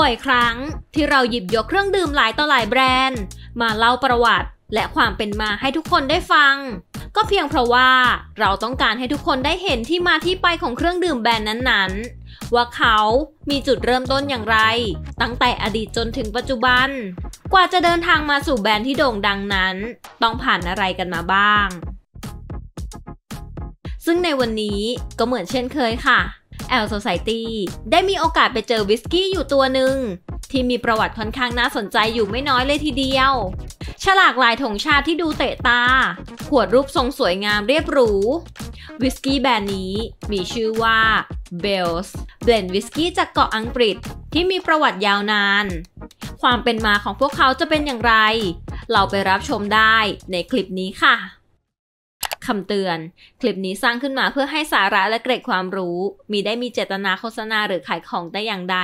บ่อยครั้งที่เราหยิบยกเครื่องดื่มหลายต่อหลายแบรนด์มาเล่าประวัติและความเป็นมาให้ทุกคนได้ฟังก็เพียงเพราะว่าเราต้องการให้ทุกคนได้เห็นที่มาที่ไปของเครื่องดื่มแบรนด์นั้นๆว่าเขามีจุดเริ่มต้นอย่างไรตั้งแต่อดีตจนถึงปัจจุบันกว่าจะเดินทางมาสู่แบรนด์ที่โด่งดังนั้นต้องผ่านอะไรกันมาบ้างซึ่งในวันนี้ก็เหมือนเช่นเคยค่ะ Al Society ได้มีโอกาสไปเจอวิสกี้อยู่ตัวหนึ่งที่มีประวัติค่อนข้างน่าสนใจอยู่ไม่น้อยเลยทีเดียวฉลากลายธงชาติที่ดูเตะตาขวดรูปทรงสวยงามเรียบหรูวิสกี้แบรนด์นี้มีชื่อว่า Bell's เบลนด์วิสกี้จากเกาะอังกฤษที่มีประวัติยาวนานความเป็นมาของพวกเขาจะเป็นอย่างไรเราไปรับชมได้ในคลิปนี้ค่ะคำเตือนคลิปนี้สร้างขึ้นมาเพื่อให้สาระและเกร็ดความรู้มีได้มีเจตนาโฆษณาหรือขายของแต่อย่างใด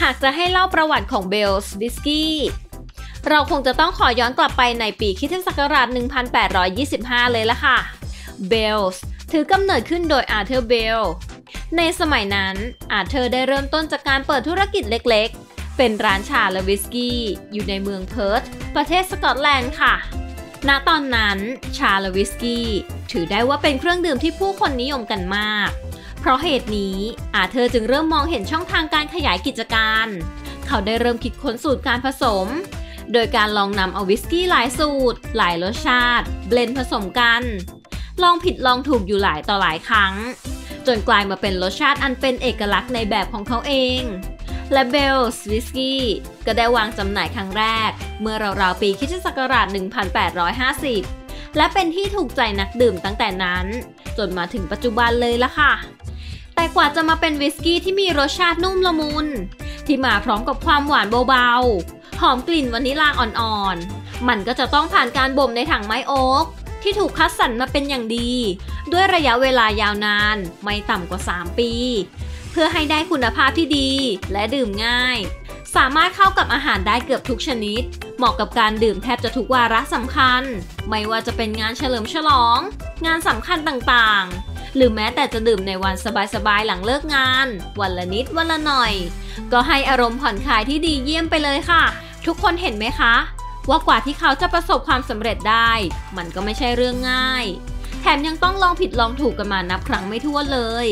หากจะให้เล่าประวัติของ Bell's วิสกี้เราคงจะต้องขอย้อนกลับไปในปีคริสตศักราช 1825 เลยละค่ะ Bell's ถือกำเนิดขึ้นโดย Arthur Bell ในสมัยนั้น Arthur ได้เริ่มต้นจากการเปิดธุรกิจเล็กๆเป็นร้านชาและวิสกี้อยู่ในเมืองเพิร์ธประเทศสกอตแลนด์ค่ะณตอนนั้นชาและวิสกี้ถือได้ว่าเป็นเครื่องดื่มที่ผู้คนนิยมกันมากเพราะเหตุนี้อาเธอร์จึงเริ่มมองเห็นช่องทางการขยายกิจการเขาได้เริ่มคิดค้นสูตรการผสมโดยการลองนำเอาวิสกี้หลายสูตรหลายรสชาติเบลนด์ผสมกันลองผิดลองถูกอยู่หลายต่อหลายครั้งจนกลายมาเป็นรสชาติอันเป็นเอกลักษณ์ในแบบของเขาเองและเบลส์วิสกี้ก็ได้วางจำหน่ายครั้งแรกเมื่อราวๆปีคริสตศักราช 1850 และเป็นที่ถูกใจนักดื่มตั้งแต่นั้นจนมาถึงปัจจุบันเลยละค่ะแต่กว่าจะมาเป็นวิสกี้ที่มีรสชาตินุ่มละมุนที่มาพร้อมกับความหวานเบาๆหอมกลิ่นวานิลาอ่อนๆมันก็จะต้องผ่านการบ่มในถังไม้โอ๊กที่ถูกคัดสรรมาเป็นอย่างดีด้วยระยะเวลายาวนานไม่ต่ำกว่า3ปีเพื่อให้ได้คุณภาพที่ดีและดื่มง่ายสามารถเข้ากับอาหารได้เกือบทุกชนิดเหมาะกับการดื่มแทบจะทุกวาระสำคัญไม่ว่าจะเป็นงานเฉลิมฉลองงานสำคัญต่างๆหรือแม้แต่จะดื่มในวันสบายๆหลังเลิกงานวันละนิดวันละหน่อยก็ให้อารมณ์ผ่อนคลายที่ดีเยี่ยมไปเลยค่ะทุกคนเห็นไหมคะว่ากว่าที่เขาจะประสบความสำเร็จได้มันก็ไม่ใช่เรื่องง่ายแถมยังต้องลองผิดลองถูกกันมานับครั้งไม่ถ้วนเลย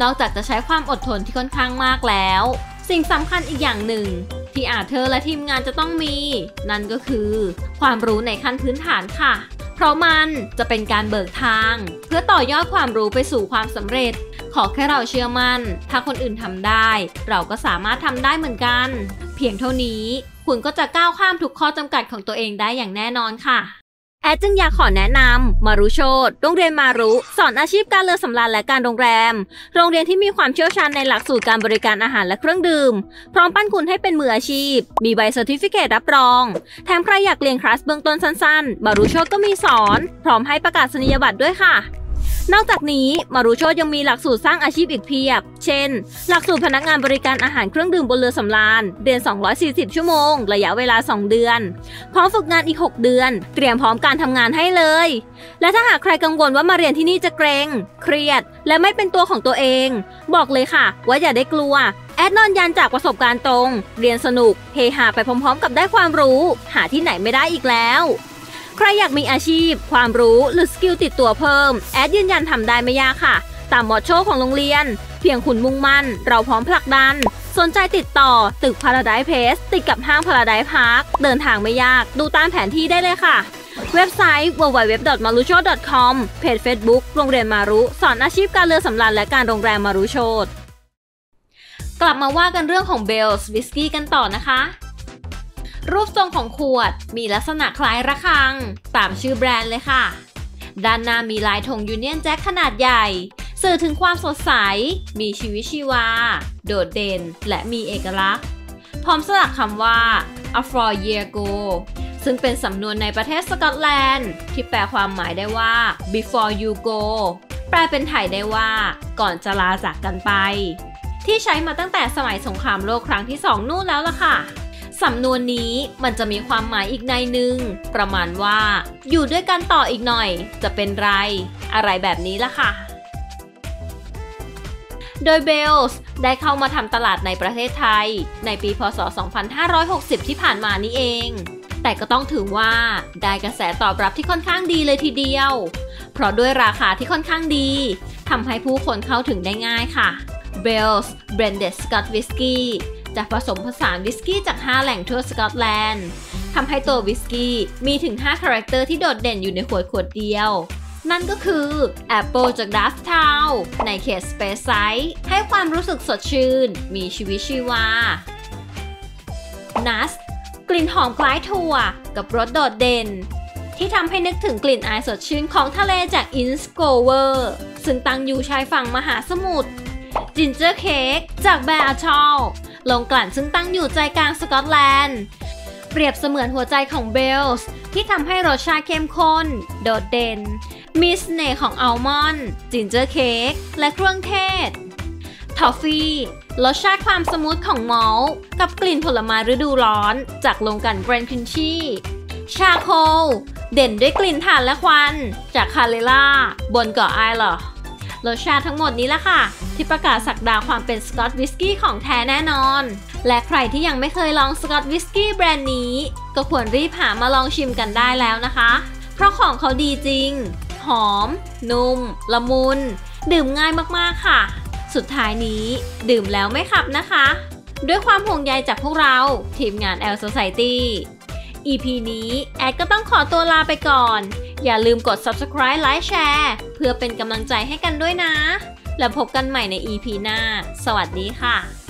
นอกจากจะใช้ความอดทนที่ค่อนข้างมากแล้วสิ่งสำคัญอีกอย่างหนึ่งที่อาเธอร์และทีมงานจะต้องมีนั่นก็คือความรู้ในขั้นพื้นฐานค่ะเพราะมันจะเป็นการเบิกทางเพื่อต่อยอดความรู้ไปสู่ความสำเร็จขอแค่เราเชื่อมั่นถ้าคนอื่นทำได้เราก็สามารถทำได้เหมือนกันเพียงเท่านี้คุณก็จะก้าวข้ามทุกข้อจำกัดของตัวเองได้อย่างแน่นอนค่ะแอดจึงอยากขอแนะนำมารุโชติโรงเรียนมารุสอนอาชีพการเรือสำราญและการโรงแรมโรงเรียนที่มีความเชี่ยวชาญในหลักสูตรการบริการอาหารและเครื่องดื่มพร้อมปั้นคุณให้เป็นมืออาชีพมีใบเซอร์ติฟิเคตรับรองแถมใครอยากเรียนคลาสเบื้องต้นสั้นๆมารุโชติก็มีสอนพร้อมให้ประกาศนียบัตรด้วยค่ะนอกจากนี้มารุโชติยังมีหลักสูตรสร้างอาชีพอีกเพียบเช่นหลักสูตรพนักงานบริการอาหารเครื่องดื่มบนเรือสำราญเรียน240ชั่วโมงระยะเวลา2เดือนพร้อมฝึกงานอีก6เดือนเตรียมพร้อมการทำงานให้เลยและถ้าหากใครกังวลว่ามาเรียนที่นี่จะเกรงเครียดและไม่เป็นตัวของตัวเองบอกเลยค่ะว่าอย่าได้กลัวแอดนอนยันจากประสบการณ์ตรงเรียนสนุกเฮฮาไปพร้อมๆกับได้ความรู้หาที่ไหนไม่ได้อีกแล้วใครอยากมีอาชีพความรู้หรือสกิลติดตัวเพิ่มแอดยืนยันทำได้ไม่ยากค่ะตามมอตโต้ของโรงเรียนเพียงคุณมุ่งมั่นเราพร้อมผลักดันสนใจติดต่อตึก Paradise Place ติดกับห้าง Paradise Park เดินทางไม่ยากดูตามแผนที่ได้เลยค่ะเว็บไซต์ www.marucho.com เพจ Facebook โรงเรียนมารุสอนอาชีพการเรือสำราญและการโรงแรมมารุโชติกลับมาว่ากันเรื่องของ Bell's วิสกี้กันต่อนะคะรูปทรงของขวดมีลักษณะคล้ายระฆังตามชื่อแบรนด์เลยค่ะด้านหน้ามีลายธงยูเนียนแจ็คขนาดใหญ่สื่อถึงความสดใสมีชีวิตชีวาโดดเด่นและมีเอกลักษณ์พร้อมสลักคำว่า a four year ago ซึ่งเป็นสำนวนในประเทศสกอตแลนด์ที่แปลความหมายได้ว่า before you go แปลเป็นไทยได้ว่าก่อนจะลาจากกันไปที่ใช้มาตั้งแต่สมัยสงครามโลกครั้งที่ 2 นู่นแล้วล่ะค่ะ สำนวนนี้มันจะมีความหมายอีกในหนึ่งประมาณว่าอยู่ด้วยกันต่ออีกหน่อยจะเป็นไรอะไรแบบนี้ล่ะค่ะโดย Bell's ได้เข้ามาทำตลาดในประเทศไทยในปีพ.ศ. 2560 ที่ผ่านมานี้เองแต่ก็ต้องถือว่าได้กระแสตอบรับที่ค่อนข้างดีเลยทีเดียวเพราะด้วยราคาที่ค่อนข้างดีทำให้ผู้คนเข้าถึงได้ง่ายค่ะ Bell's Blended Scotch Whisky จะผสมผสานวิสกี้จาก5แหล่งทั่วสกอตแลนด์ทำให้ตัววิสกี้มีถึง5คาแรคเตอร์ที่โดดเด่นอยู่ในขวดเดียวนั่นก็คือแอปเปิลจากดัฟทาวน์ในเขตสเปซไซส์ให้ความรู้สึกสดชื่นมีชีวิตชีวานัสกลิ่นหอมคล้ายถั่วกับรสโดดเด่นที่ทำให้นึกถึงกลิ่นอายสดชื่นของทะเลจากอินสโกเวอร์ซึ่งตั้งอยู่ชายฝั่งมหาสมุทรจินเจอร์เค้กจากแบร์ชอลลงกลั่นซึ่งตั้งอยู่ใจกลางสกอตแลนด์เปรียบเสมือนหัวใจของเบลส์ที่ทำให้รสชาติเข้มข้นโดดเด่นมีเสน่ห์ของอัลมอนด์จินเจอร์เค้กและเครื่องเทศทอฟฟี่รสชาติความสมูทของมอลต์กับกลิ่นผลไม้ฤดูร้อนจากโรงกลั่นแกรนด์คินชี่ชาโคลเด่นด้วยกลิ่นถ่านและควันจากคาเรล่าบนเกาะไอร์แลนด์รสชาติทั้งหมดนี้ละค่ะที่ประกาศศักดาความเป็นสกอตวิสกี้ของแท้แน่นอนและใครที่ยังไม่เคยลองสกอตวิสกี้แบรนด์นี้ก็ควรรีบหามาลองชิมกันได้แล้วนะคะเพราะของเขาดีจริงหอมนุ่มละมุนดื่มง่ายมากๆค่ะสุดท้ายนี้ดื่มแล้วไม่ขับนะคะด้วยความห่วงใยจากพวกเราทีมงาน Al Society EP นี้แอดก็ต้องขอตัวลาไปก่อนอย่าลืมกด subscribe ไลค์แชร์เพื่อเป็นกำลังใจให้กันด้วยนะแล้วพบกันใหม่ใน EP หน้าสวัสดีค่ะ